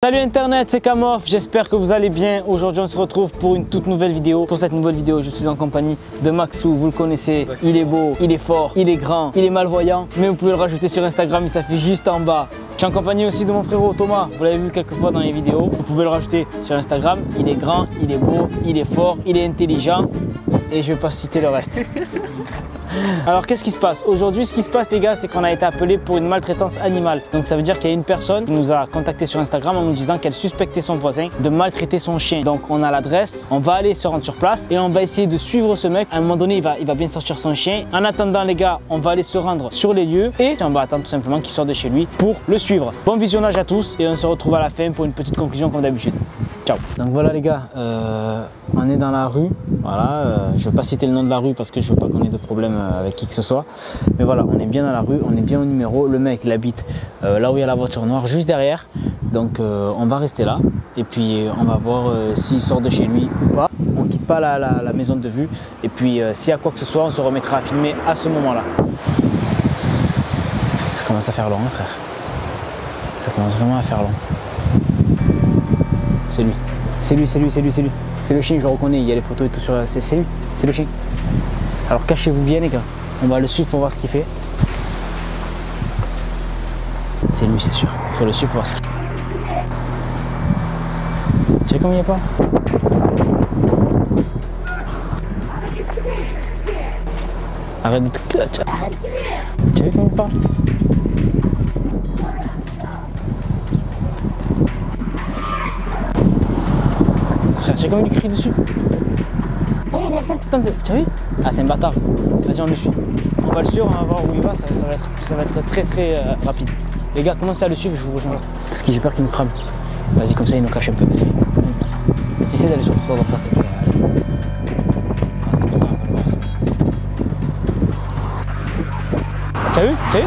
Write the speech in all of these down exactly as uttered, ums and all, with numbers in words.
Salut internet, c'est Kamoff, j'espère que vous allez bien. Aujourd'hui on se retrouve pour une toute nouvelle vidéo. Pour cette nouvelle vidéo je suis en compagnie de Maxou, vous le connaissez, il est beau, il est fort, il est grand, il est malvoyant. Mais vous pouvez le rajouter sur Instagram, il s'affiche juste en bas. Je suis en compagnie aussi de mon frérot Thomas, vous l'avez vu quelques fois dans les vidéos. Vous pouvez le rajouter sur Instagram, il est grand, il est beau, il est fort, il est intelligent. Et je vais pas citer le reste. Alors qu'est-ce qui se passe aujourd'hui? Ce qui se passe les gars, c'est qu'on a été appelé pour une maltraitance animale. Donc ça veut dire qu'il y a une personne qui nous a contacté sur Instagram en nous disant qu'elle suspectait son voisin de maltraiter son chien. Donc on a l'adresse, on va aller se rendre sur place et on va essayer de suivre ce mec. À un moment donné il va, il va bien sortir son chien. En attendant les gars, on va aller se rendre sur les lieux et on va attendre tout simplement qu'il sorte de chez lui pour le suivre. Bon visionnage à tous et on se retrouve à la fin pour une petite conclusion comme d'habitude. Ciao. Donc voilà les gars, euh, on est dans la rue. Voilà, euh, je ne veux pas citer le nom de la rue parce que je ne veux pas qu'on ait de problème avec qui que ce soit. Mais voilà, on est bien dans la rue, on est bien au numéro. Le mec, il habite euh, là où il y a la voiture noire, juste derrière. Donc euh, on va rester là et puis on va voir euh, s'il sort de chez lui ou pas. On ne quitte pas la, la, la maison de vue. Et puis euh, s'il y a quoi que ce soit, on se remettra à filmer à ce moment-là. Ça commence à faire long, hein, frère. Ça commence vraiment à faire long. C'est lui. C'est lui, c'est lui, c'est lui, c'est lui. C'est le chien, je le reconnais, il y a les photos et tout sur... C'est lui, c'est le chien. Alors cachez-vous bien les gars, on va le suivre pour voir ce qu'il fait. C'est lui, c'est sûr, il faut le suivre pour voir ce qu'il fait. Tu sais comment il n'y a pas? Arrête de te... Tu sais comment il parle? Tu sais comment il crie dessus? Tu as vu? Ah c'est un bâtard. Vas-y on le suit. On va le suivre, on va voir où il va, ça, ça, va, être, ça va être très très euh, rapide. Les gars commencez à le suivre, je vous rejoins là. Parce que j'ai peur qu'il nous crame. Vas-y comme ça il nous cache un peu. Essaye d'aller sur toi, on va faire s'il te plaît. Tu as vu? Tu as vu? Tu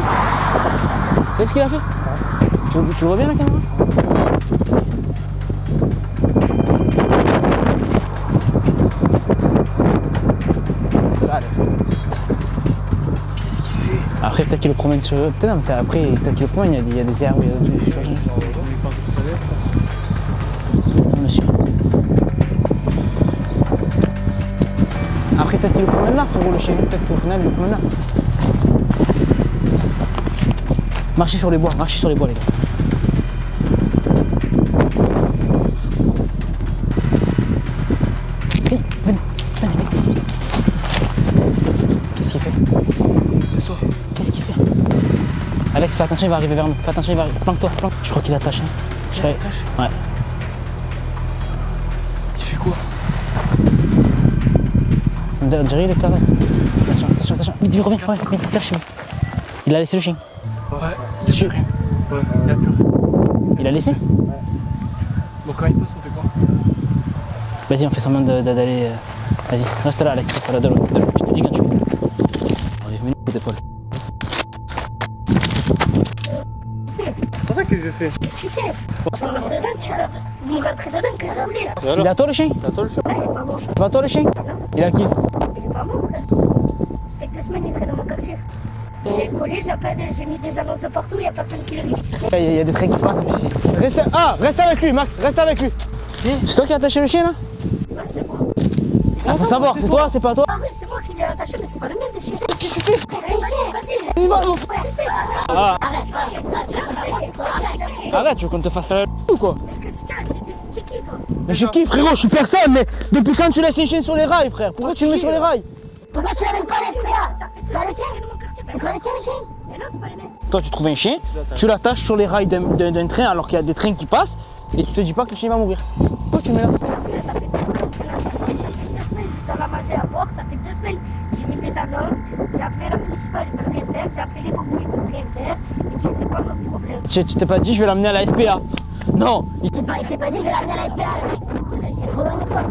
sais ce qu'il a fait? Tu, tu le vois bien la caméra? Après peut-être qu'il le promène sur... Peut-être non, peut-être après peut-être qu'il le promène, il y a des airs où il y a des trucs. Non monsieur. Après peut-être qu'il le promène là frérot le chien, peut-être qu'au final il le promène là. Marchez sur les bois, marchez sur les bois les gars. Alex, fais attention, il va arriver vers nous. Fais attention, il va arriver. Planque-toi, planque. Je crois qu'il attache. Hein. Je crois... Ouais. Tu fais quoi? On dirait les caresses. Attention, attention, attention. Vite, reviens, reviens, reviens, reviens, reviens. Il a laissé le chien. Ouais. Il a, ouais, il a peur. Il a laissé? Ouais. Bon, quand il passe, on fait quoi? Vas-y, on fait semblant d'aller. Vas-y, reste là, Alex, reste là, de l'autre. Je te dis quand tu fais. On arrive, mets-nous les épaules. C'est ça que je fais. Il a toi le chien? Il a toi le chien? Il a toi le chien? Il a qui? Il est pas mort. Ça fait que deux semaines il traîne dans mon quartier. Il est collé, j'ai mis des annonces de partout, il n'y a personne qui le lit. Il y a des trains qui passent en plus. Reste, ah, reste avec lui Max, reste avec lui. C'est toi qui as attaché le chien là? Ouais, c'est moi. Ah, faut savoir, c'est toi, c'est pas toi? Ah oui, c'est moi qui l'ai attaché, mais c'est pas le même de chien. Qu'est-ce que tu fais? Vas-y, vas-y. Arrête, tu veux qu'on te fasse la ou quoi? Mais je kiffe frérot, je suis personne, mais depuis quand tu laisses les chiens sur les rails frère? Pourquoi tu le mets sur les rails? Pourquoi tu l'amènes pas les frères? C'est pas le tien? C'est pas le tien le chien? Mais non, c'est pas le même. Toi tu trouves un chien, tu l'attaches sur les rails d'un train alors qu'il y a des trains qui passent et tu te dis pas que le chien va mourir. Pourquoi tu le mets là? Ça fait deux semaines que tu vas manger à bord, ça fait deux semaines. J'ai mis des annonces, j'ai appelé la municipale, ils veulent rien faire, j'ai appelé les pompiers, ils veulent rien faire, et tu sais pas mon problème. Tu t'es pas dit je vais l'amener à la S P A? Non, il s'est pas, il s'est pas dit je vais l'amener à la S P A, le mec. Il est trop loin de toi.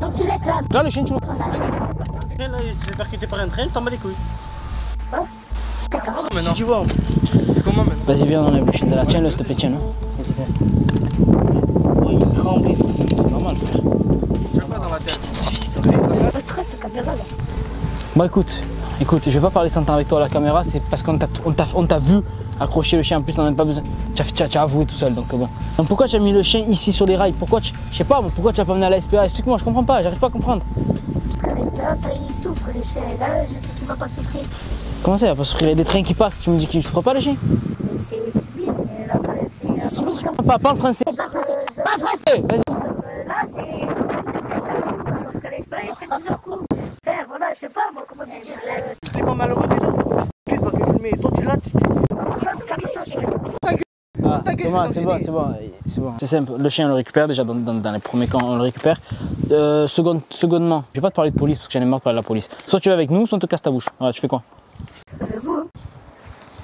Donc tu laisses là. Là le chien tu vois. Là il s'est fait percuter par un train, t'en bats les couilles. Hein? T'as carrément maintenant. Tu vois, comment maintenant? Vas-y viens, on enlève le chien de là, tiens-le s'il te plaît, tiens-le. Oh il est grand, c'est normal frère. Tu vas pas dans la tête. C'est quoi cette caméra là? Bon écoute, écoute, je vais pas parler sans temps avec toi à la caméra, c'est parce qu'on t'a vu accrocher le chien, en plus on n'a pas besoin, tu as, as, as avoué tout seul, donc bon. Donc pourquoi tu as mis le chien ici sur les rails? Pourquoi tu, je sais pas, pourquoi tu as pas mené à la S P A? Explique-moi, je comprends pas, j'arrive pas à comprendre. Parce que la S P A, ça, il souffre le chien, et là je sais qu'il va pas souffrir. Comment ça, il va pas souffrir? Il y a des trains qui passent, tu me dis qu'il souffre pas le chien? C'est subi, la c'est subi, je comprends pas, parle français. Pas français, pas français, vas-y. Là c'est, parce que la S P A, il fait plusieurs coups. Voilà, je sais pas moi comment te dire. Les gens malheureux déjà, ils s'excusent parce que tu mets. Toi tu l'as, tu Ah, c'est bon, c'est bon, c'est bon, c'est bon. C'est simple, le chien on le récupère déjà dans, dans, dans les premiers camps, on le récupère. Euh, second, secondement, je vais pas te parler de police parce que j'en ai marre de parler de la police. Soit tu vas avec nous, soit on te casse ta bouche. Voilà, tu fais quoi?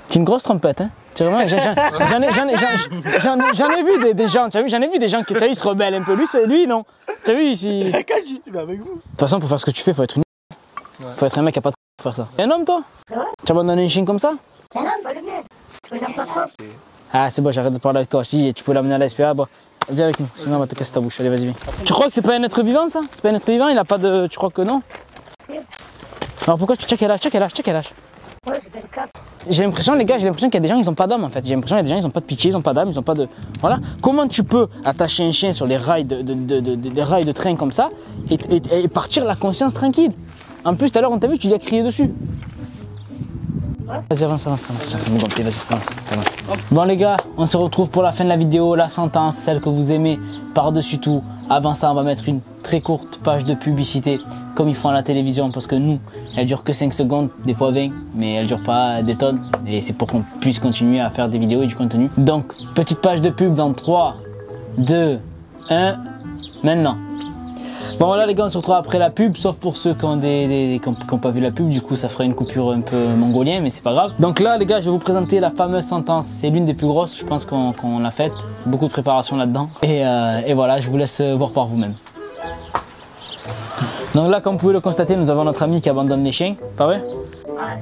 T'es une grosse trompette, hein. J'en ai, ai vu des, des gens, tu as vu, j'en ai vu des gens qui, tu as vu, ils se rebellent un peu, lui, lui non. Tu as vu ici. Quand je vais avec vous. De toute façon, pour faire ce que tu fais, faut être une. Ouais. Faut être un mec qui a pas de c*** pour faire ça. T'es un homme toi? Ouais. Tu abandonnes un chien comme ça? C'est un homme, pas le mien. Tu veux que j'en fasse quoi? Ah c'est bon, j'arrête de parler avec toi, je dis tu peux l'amener à la S P A, bon. Viens avec nous, sinon on va te casser ta bouche, allez vas-y viens. Tu crois que c'est pas un être vivant ça? C'est pas un être vivant, il a pas de... Tu crois que non? Alors pourquoi tu... Check quel âge, check quel âge, check quel âge? Ouais, j'ai vingt-quatre. J'ai l'impression les gars, j'ai l'impression qu'il y a des gens ils ont pas d'âme en fait. J'ai l'impression qu'il y a des gens ils ont pas de pitié, ils ont pas d'âme, ils ont pas de... Voilà. Comment tu peux attacher un chien sur les rails de, de, de, de, de, des rails de train comme ça et, et, et partir la conscience tranquille? En plus, tout à l'heure, on t'a vu, tu lui as crié dessus. Vas-y, avance, avance, avance. Bon, les gars, on se retrouve pour la fin de la vidéo, la sentence, celle que vous aimez par-dessus tout. Avant ça, on va mettre une très courte page de publicité, comme ils font à la télévision, parce que nous, elle dure que cinq secondes, des fois vingt, mais elle dure pas des tonnes. Et c'est pour qu'on puisse continuer à faire des vidéos et du contenu. Donc, petite page de pub dans trois, deux, un, maintenant. Bon voilà les gars, on se retrouve après la pub, sauf pour ceux qui ont des, des, qui ont, qui ont pas vu la pub, du coup ça ferait une coupure un peu mongolien, mais c'est pas grave. Donc là les gars, je vais vous présenter la fameuse sentence, c'est l'une des plus grosses, je pense qu'on qu'on l'a faite, beaucoup de préparation là-dedans. Et, euh, et voilà, je vous laisse voir par vous-même. Donc là, comme vous pouvez le constater, nous avons notre ami qui abandonne les chiens, pas vrai?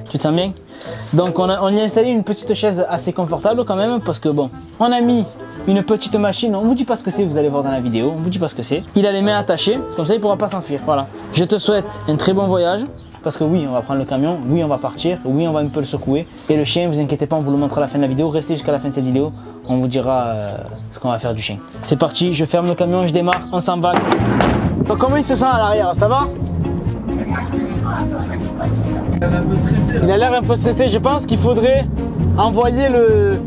Tu te sens bien? Donc on, a, on y a installé une petite chaise assez confortable quand même, parce que bon, on a mis... une petite machine, on vous dit pas ce que c'est, vous allez voir dans la vidéo, on vous dit pas ce que c'est. Il a les mains attachées, comme ça il pourra pas s'enfuir, voilà. Je te souhaite un très bon voyage, parce que oui, on va prendre le camion, oui, on va partir, oui, on va un peu le secouer. Et le chien, vous inquiétez pas, on vous le montre à la fin de la vidéo, restez jusqu'à la fin de cette vidéo, on vous dira euh, ce qu'on va faire du chien. C'est parti, je ferme le camion, je démarre, on s'emballe. Comment il se sent à l'arrière, ça va? Il a l'air un peu stressé, je pense qu'il faudrait envoyer le...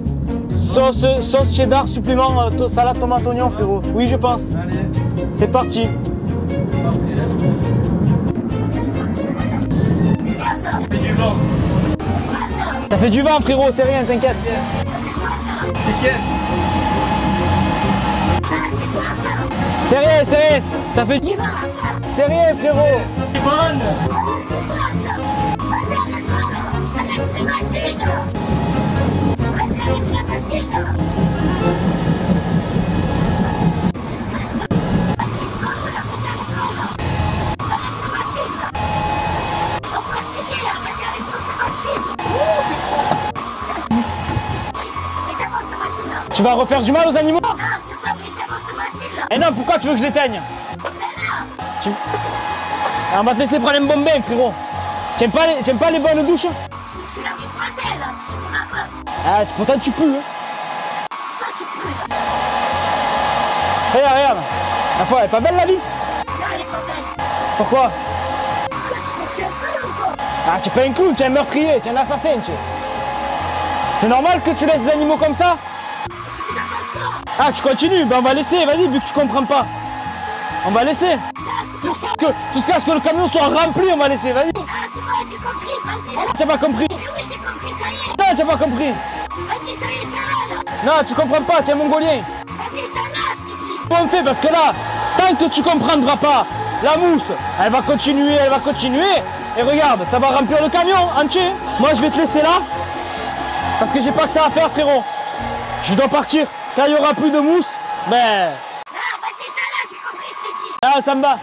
Sauce, sauce cheddar, supplément, euh, salade, tomate, oignon, frérot. Oui, je pense. C'est parti. Ça fait du vent, frérot, c'est rien, t'inquiète. C'est rien, c'est rien. Ça fait du vent. C'est rien, frérot. Tu vas refaire du mal aux animaux? Non, c'est pas mais t'avances de machine là. Eh non, pourquoi tu veux que je l'éteigne? Mais non tu... Alors, on va te laisser prendre une bombe, frérot. T'aimes pas, les... pas les bonnes douches? Je suis là, qui se rappelle, là, je suis là bas. Ah, pourtant tu pues, hein. Regarde, regarde, la fois elle est pas belle la vie. Pourquoi? Ah, tu es pas un clown, tu es un meurtrier, tu es un assassin, tu es. C'est normal que tu laisses des animaux comme ça? Ah, tu continues, ben on va laisser, vas-y, vu que tu comprends pas. On va laisser. Jusqu'à ce que le camion soit rempli, on va laisser, vas-y. Ah, c'est vrai, j'ai compris, vas-y. Tu n'as pas compris? Oui, j'ai compris, ça y est. Non, tu n'as pas compris. Vas-y, ça y est, là. Non, tu comprends pas, tu es mongolien. Vas-y, ça lâche. On fait parce que là, tant que tu comprendras pas, la mousse, elle va continuer, elle va continuer. Et regarde, ça va remplir le camion entier. Moi, je vais te laisser là, parce que j'ai pas que ça à faire, frérot. Je dois partir. Quand il y aura plus de mousse, ben... Ah, vas-y, t'as là, j'ai compris, je t'ai dit. Ah, ça me va.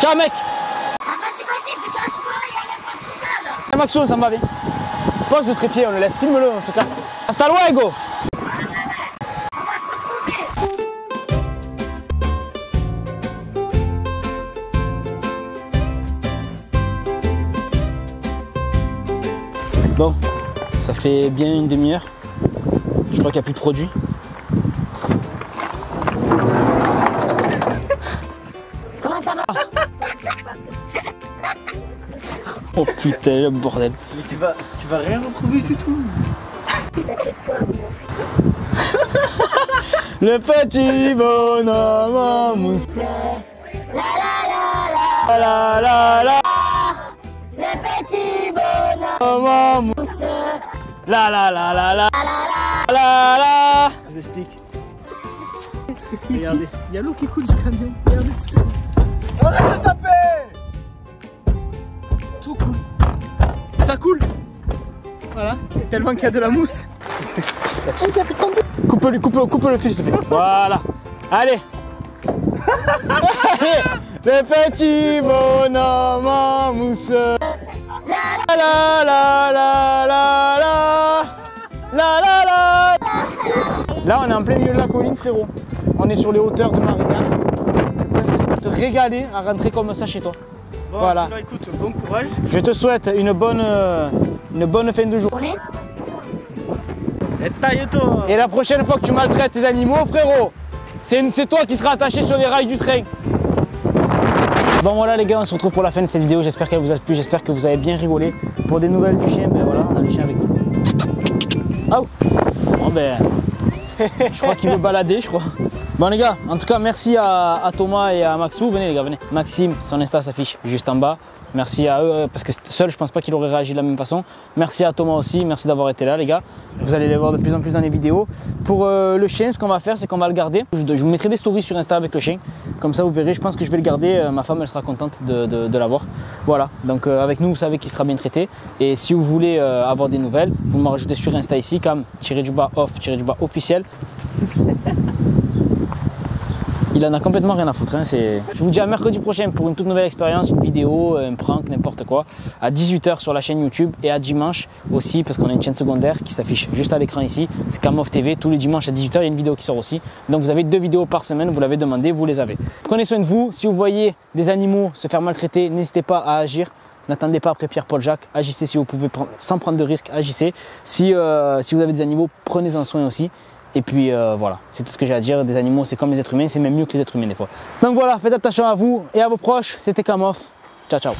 Ciao, mec. Ah, vas-y, vas-y, putain, je vois, il y a pas tout ça, là. Ah, Maxou, ça me va bien. Pose le trépied, on le laisse, filme-le, on se casse. Hasta luego. Bon, Ça fait bien une demi-heure. Je crois qu'il n'y a plus de produit. Comment ça va? Oh putain, le bordel. Mais tu vas, tu vas rien retrouver du tout. Le petit bonhomme en mousse. La la la la la la la. Le petit bonhomme en mousse. La la la la la la la la. Je vous explique. Regardez, il y a l'eau qui coule du camion. Regardez ce qu'il y a. On a tout tapé. Tout coule. Ça coule. Voilà, tellement qu'il y a de la mousse. Coupe-le, coupe, coupe le fil s'il te plaît. Voilà. Allez. Allez. Le petit bonhomme en mousse. La la la la la la. La la la. Là on est en plein milieu de la colline frérot. On est sur les hauteurs de Marisa. Je pense que tu vas te régaler à rentrer comme ça chez toi. Bon, voilà. Bah, écoute, bon courage. Je te souhaite une bonne, euh, une bonne fin de journée. Et la prochaine fois que tu maltraites tes animaux, frérot, c'est toi qui seras attaché sur les rails du train. Bon voilà les gars, on se retrouve pour la fin de cette vidéo. J'espère qu'elle vous a plu, j'espère que vous avez bien rigolé. Pour des nouvelles du chien, ben voilà, on a le chien avec nous. Oh. Bon ben, je crois qu'il veut balader, je crois. Bon les gars, en tout cas merci à, à Thomas et à Maxou. Venez les gars, venez. Maxime, son Insta s'affiche juste en bas. Merci à eux, parce que seul je pense pas qu'il aurait réagi de la même façon. Merci à Thomas aussi, merci d'avoir été là les gars. Vous allez les voir de plus en plus dans les vidéos. Pour euh, le chien, ce qu'on va faire, c'est qu'on va le garder. Je, je vous mettrai des stories sur Insta avec le chien. Comme ça vous verrez, je pense que je vais le garder. euh, Ma femme elle sera contente de, de, de l'avoir. Voilà, donc euh, avec nous vous savez qu'il sera bien traité. Et si vous voulez euh, avoir des nouvelles, vous me rajoutez sur Insta ici, comme tirer du bas off, tirer du bas officiel. Il en a complètement rien à foutre. Hein, je vous dis à mercredi prochain pour une toute nouvelle expérience, une vidéo, un prank, n'importe quoi. À dix-huit heures sur la chaîne YouTube et à dimanche aussi, parce qu'on a une chaîne secondaire qui s'affiche juste à l'écran ici. C'est Kamoff T V. Tous les dimanches à dix-huit heures, il y a une vidéo qui sort aussi. Donc vous avez deux vidéos par semaine. Vous l'avez demandé, vous les avez. Prenez soin de vous. Si vous voyez des animaux se faire maltraiter, n'hésitez pas à agir. N'attendez pas après Pierre-Paul Jacques, agissez si vous pouvez, sans prendre de risques, agissez. Si, euh, si vous avez des animaux, prenez-en soin aussi. Et puis euh, voilà, c'est tout ce que j'ai à dire. Des animaux, c'est comme les êtres humains, c'est même mieux que les êtres humains des fois. Donc voilà, faites attention à vous et à vos proches. C'était Kamoff. Ciao, ciao.